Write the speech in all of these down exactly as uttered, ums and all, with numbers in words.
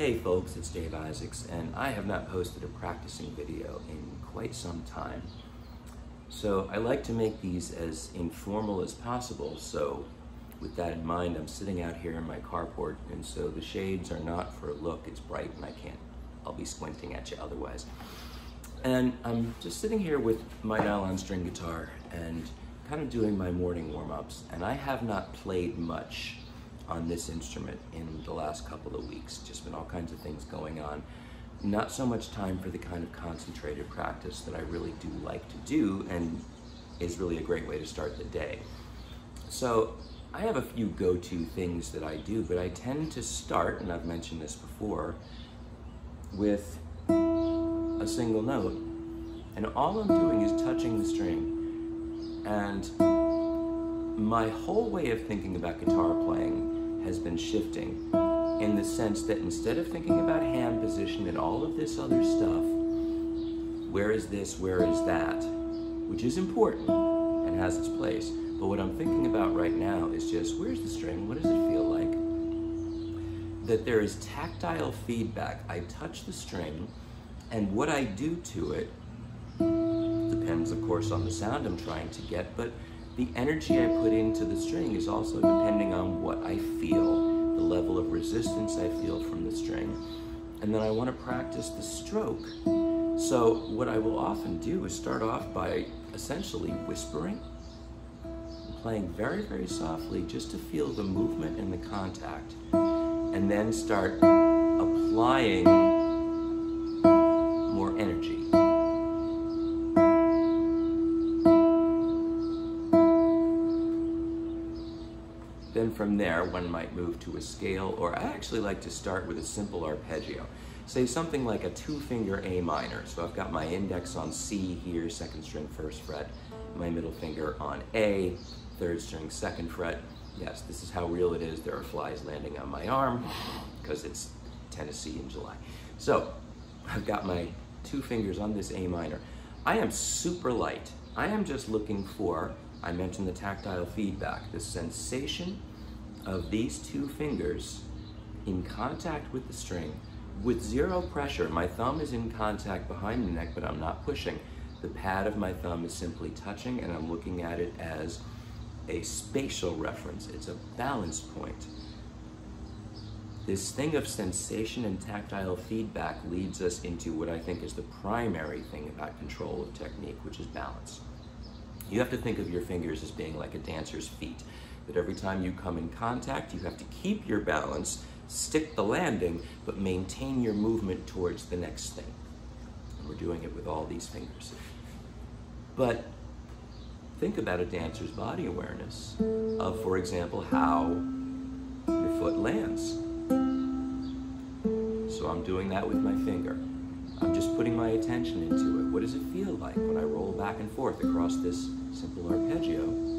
Hey folks, it's Dave Isaacs, and I have not posted a practicing video in quite some time. So I like to make these as informal as possible, so with that in mind, I'm sitting out here in my carport, and so the shades are not for a look, it's bright and I can't, I'll be squinting at you otherwise. And I'm just sitting here with my nylon string guitar and kind of doing my morning warm-ups, and I have not played much on this instrument in the last couple of weeks. Just been all kinds of things going on. Not so much time for the kind of concentrated practice that I really do like to do and is really a great way to start the day. So I have a few go-to things that I do, but I tend to start, and I've mentioned this before, with a single note. And all I'm doing is touching the string. And my whole way of thinking about guitar playing has been shifting in the sense that instead of thinking about hand position and all of this other stuff, where is this, where is that, which is important and has its place, but what I'm thinking about right now is just where's the string, what does it feel like, that there is tactile feedback. I touch the string and what I do to it depends of course on the sound I'm trying to get, but the energy I put into the string is also depending on what I feel, the level of resistance I feel from the string. And then I want to practice the stroke. So what I will often do is start off by essentially whispering, playing very, very softly just to feel the movement and the contact, and then start applying more energy. Then from there, one might move to a scale, or I actually like to start with a simple arpeggio. Say something like a two-finger A minor. So I've got my index on C here, second string, first fret, my middle finger on A, third string, second fret. Yes, this is how real it is. There are flies landing on my arm, because it's Tennessee in July. So I've got my two fingers on this A minor. I am super light. I am just looking for, I mentioned the tactile feedback, the sensation of these two fingers in contact with the string with zero pressure. My thumb is in contact behind the neck, but I'm not pushing. The pad of my thumb is simply touching, and I'm looking at it as a spatial reference. It's a balance point. This thing of sensation and tactile feedback leads us into what I think is the primary thing about control of technique, which is balance. You have to think of your fingers as being like a dancer's feet, that every time you come in contact, you have to keep your balance, stick the landing, but maintain your movement towards the next thing. And we're doing it with all these fingers. But think about a dancer's body awareness of, for example, how your foot lands. So I'm doing that with my finger. I'm just putting my attention into it. What does it feel like when I roll back and forth across this simple arpeggio?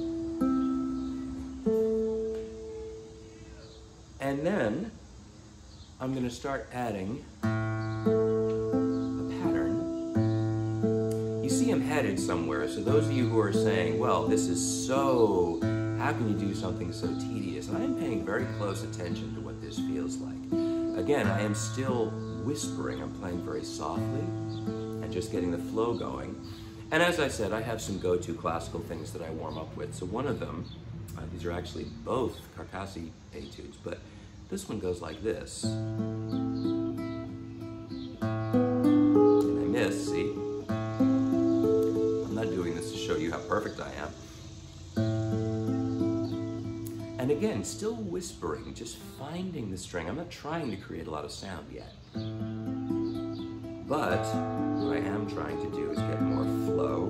And then I'm going to start adding a pattern. You see I'm headed somewhere, so those of you who are saying, well, this is so, how can you do something so tedious? I am paying very close attention to what this feels like. Again, I am still whispering. I'm playing very softly and just getting the flow going. And as I said, I have some go-to classical things that I warm up with. So one of them, uh, these are actually both Carcassi etudes, but this one goes like this. And I miss, see? I'm not doing this to show you how perfect I am. And again, still whispering, just finding the string. I'm not trying to create a lot of sound yet. But what I am trying to do is get more flow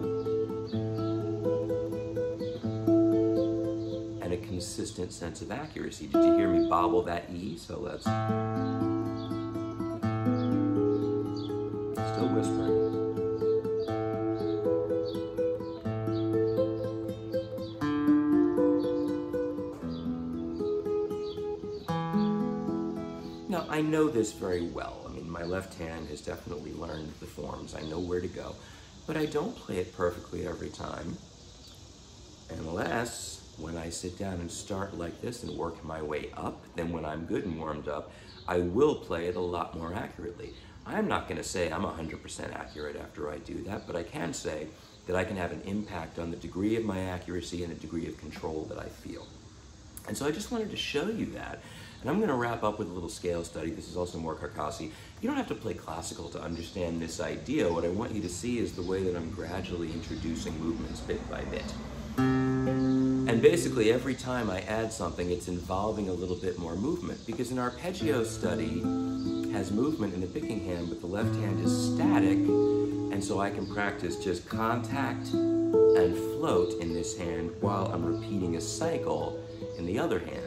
and a consistent sense of accuracy. Did you hear me bobble that E? So let's... Still whispering. I know this very well. I mean, my left hand has definitely learned the forms. I know where to go, but I don't play it perfectly every time unless when I sit down and start like this and work my way up, then when I'm good and warmed up, I will play it a lot more accurately. I'm not going to say I'm one hundred percent accurate after I do that, but I can say that I can have an impact on the degree of my accuracy and the degree of control that I feel. And so I just wanted to show you that. And I'm going to wrap up with a little scale study. This is also more Carcassi. You don't have to play classical to understand this idea. What I want you to see is the way that I'm gradually introducing movements bit by bit. And basically every time I add something, it's involving a little bit more movement, because an arpeggio study has movement in the picking hand, but the left hand is static, and so I can practice just contact and float in this hand while I'm repeating a cycle in the other hand.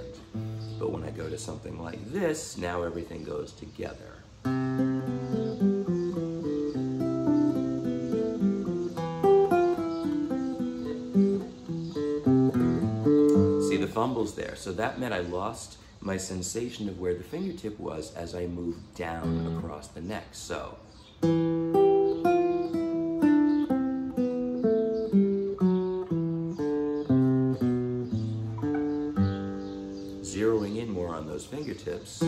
But when I go to something like this, now everything goes together. See the fumbles there? So that meant I lost my sensation of where the fingertip was as I moved down across the neck. So. Zeroing in more on those fingertips.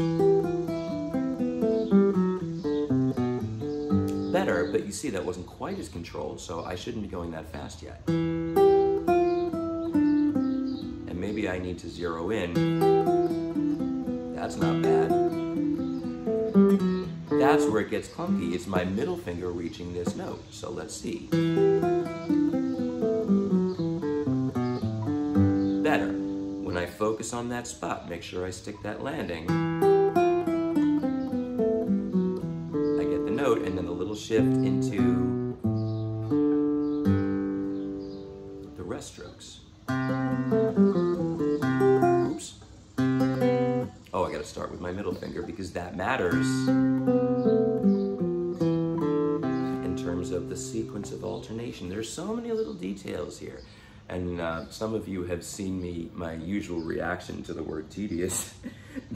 Better, but you see that wasn't quite as controlled, so I shouldn't be going that fast yet. And maybe I need to zero in. That's not bad. That's where it gets clunky. It's my middle finger reaching this note. So let's see. Better. When I focus on that spot, make sure I stick that landing. I get the note and then a little shift into the rest strokes. Oops. Oh, I gotta start with my middle finger because that matters in terms of the sequence of alternation. There's so many little details here. And uh, some of you have seen me, my usual reaction to the word tedious,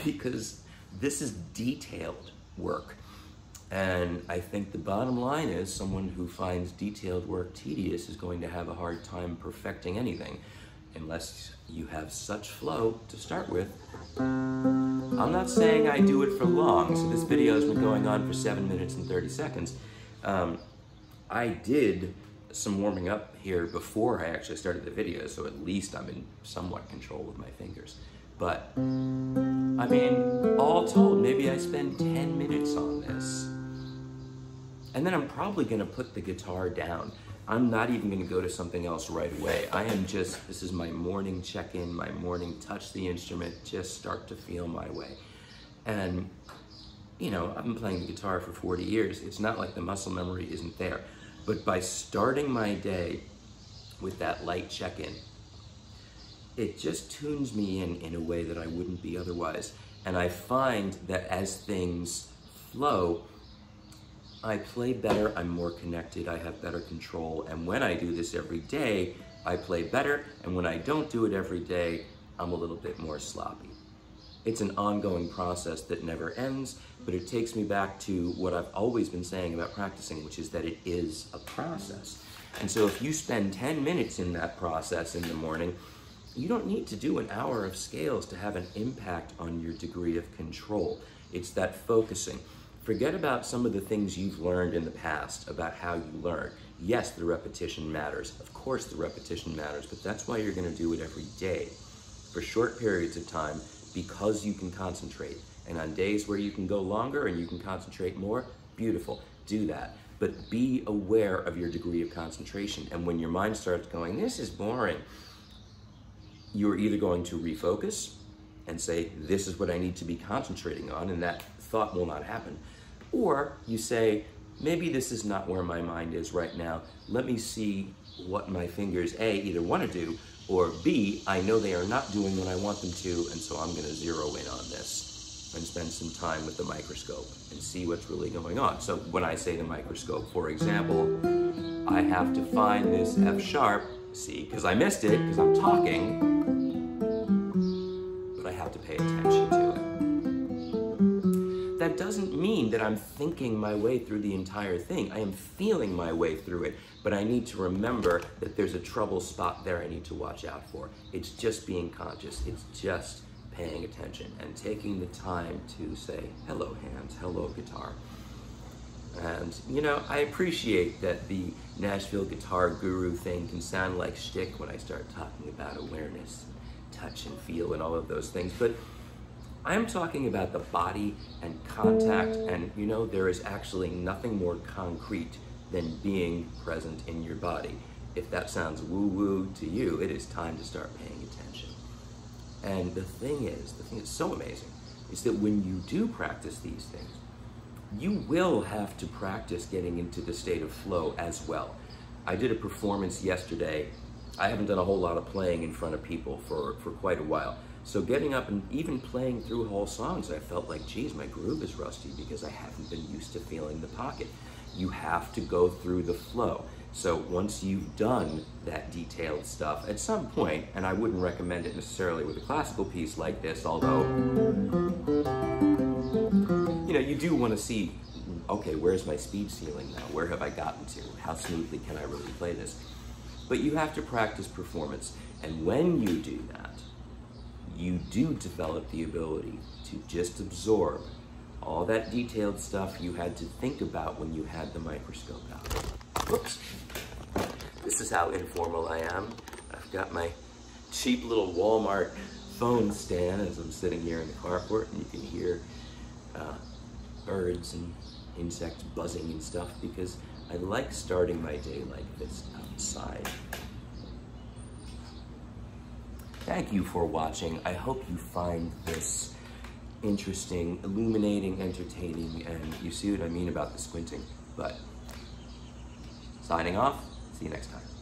because this is detailed work. And I think the bottom line is someone who finds detailed work tedious is going to have a hard time perfecting anything, unless you have such flow to start with. I'm not saying I do it for long, so this video has been going on for seven minutes and thirty seconds. Um, I did some warming up here before I actually started the video, so at least I'm in somewhat control with my fingers. But, I mean, all told, maybe I spend ten minutes on this. And then I'm probably gonna put the guitar down. I'm not even gonna go to something else right away. I am just, this is my morning check-in, my morning touch the instrument, just start to feel my way. And, you know, I've been playing the guitar for forty years. It's not like the muscle memory isn't there. But by starting my day with that light check-in, it just tunes me in in a way that I wouldn't be otherwise. And I find that as things flow, I play better, I'm more connected, I have better control. And when I do this every day, I play better. And when I don't do it every day, I'm a little bit more sloppy. It's an ongoing process that never ends, but it takes me back to what I've always been saying about practicing, which is that it is a process. And so if you spend ten minutes in that process in the morning, you don't need to do an hour of scales to have an impact on your degree of control. It's that focusing. Forget about some of the things you've learned in the past about how you learn. Yes, the repetition matters. Of course the repetition matters, but that's why you're going to do it every day for short periods of time, because you can concentrate. And on days where you can go longer and you can concentrate more, beautiful, do that. But be aware of your degree of concentration. And when your mind starts going, this is boring, you're either going to refocus and say, this is what I need to be concentrating on, and that thought will not happen. Or you say, maybe this is not where my mind is right now. Let me see what my fingers, A, either want to do, or B, I know they are not doing what I want them to, and so I'm gonna zero in on this and spend some time with the microscope and see what's really going on. So when I say the microscope, for example, I have to find this F sharp, see, because I missed it, because I'm talking, but I have to pay attention to it. that doesn't mean that I'm thinking my way through the entire thing. I am feeling my way through it, but I need to remember that there's a trouble spot there I need to watch out for. It's just being conscious. It's just paying attention and taking the time to say, hello hands, hello guitar. And, you know, I appreciate that the Nashville Guitar Guru thing can sound like shtick when I start talking about awareness, touch and feel and all of those things, but I'm talking about the body and contact, and, you know, there is actually nothing more concrete than being present in your body. If that sounds woo-woo to you, it is time to start paying attention. And the thing is, the thing that's so amazing, is that when you do practice these things, you will have to practice getting into the state of flow as well. I did a performance yesterday. I haven't done a whole lot of playing in front of people for, for quite a while. So getting up and even playing through whole songs, I felt like, geez, my groove is rusty because I haven't been used to feeling the pocket. You have to go through the flow. So once you've done that detailed stuff, at some point, and I wouldn't recommend it necessarily with a classical piece like this, although, you know, you do want to see, okay, where's my speed ceiling now? Where have I gotten to? How smoothly can I really play this? But you have to practice performance. And when you do that, you do develop the ability to just absorb all that detailed stuff you had to think about when you had the microscope out. Whoops. This is how informal I am. I've got my cheap little Walmart phone stand as I'm sitting here in the carport, and you can hear uh, birds and insects buzzing and stuff because I like starting my day like this outside. Thank you for watching. I hope you find this interesting, illuminating, entertaining, and you see what I mean about the squinting. But signing off, see you next time.